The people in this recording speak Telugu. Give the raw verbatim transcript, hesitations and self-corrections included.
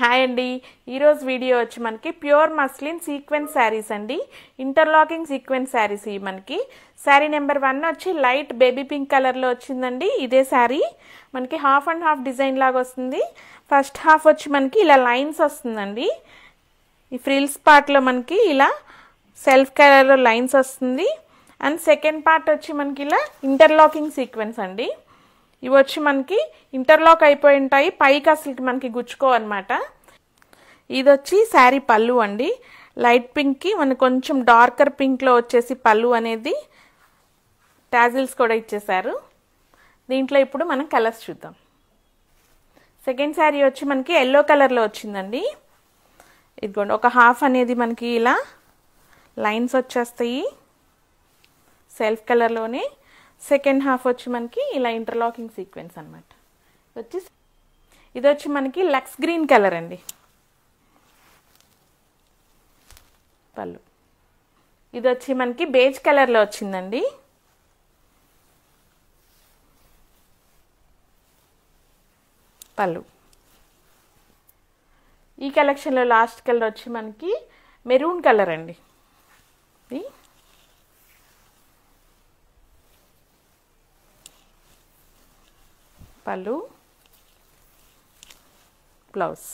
హాయ్ అండి ఈ రోజు వీడియో వచ్చి మనకి ప్యూర్ మస్లిన్ సీక్వెన్స్ సారీస్ అండి ఇంటర్లాకింగ్ సీక్వెన్స్ సారీస్ ఇవి మనకి సారీ నెంబర్ వన్ వచ్చి లైట్ బేబీ పింక్ కలర్ లో వచ్చిందండి ఇదే సారీ మనకి హాఫ్ అండ్ హాఫ్ డిజైన్ లాగా వస్తుంది ఫస్ట్ హాఫ్ వచ్చి మనకి ఇలా లైన్స్ వస్తుందండి ఈ ఫ్రిల్స్ పార్ట్ లో మనకి ఇలా సెల్ఫ్ కలర్ లో లైన్స్ వస్తుంది అండ్ సెకండ్ పార్ట్ వచ్చి మనకి ఇలా ఇంటర్లాకింగ్ సీక్వెన్స్ అండి ఇవి వచ్చి మనకి ఇంటర్లాక్ అయిపోయి ఉంటాయి పైకి అసలుకి మనకి గుచ్చుకోవన్నమాట ఇది వచ్చి శారీ పళ్ళు అండి లైట్ పింక్కి మనకు కొంచెం డార్కర్ పింక్లో వచ్చేసి పళ్ళు అనేది టాజిల్స్ కూడా ఇచ్చేశారు దీంట్లో ఇప్పుడు మనం కలర్స్ చూద్దాం సెకండ్ శారీ వచ్చి మనకి ఎల్లో కలర్లో వచ్చిందండి ఇదిగోండి ఒక హాఫ్ అనేది మనకి ఇలా లైన్స్ వచ్చేస్తాయి సెల్ఫ్ కలర్లోనే సెకండ్ హాఫ్ వచ్చి మనకి ఇలా ఇంటర్లాకింగ్ సీక్వెన్స్ అనమాట వచ్చి ఇది వచ్చి మనకి లక్స్ గ్రీన్ కలర్ అండి పళ్ళు ఇది వచ్చి మనకి బేజ్ కలర్లో వచ్చిందండి పళ్ళు ఈ కలెక్షన్లో లాస్ట్ కలర్ వచ్చి మనకి మెరూన్ కలర్ అండి పళ్ళు బ్లౌజ్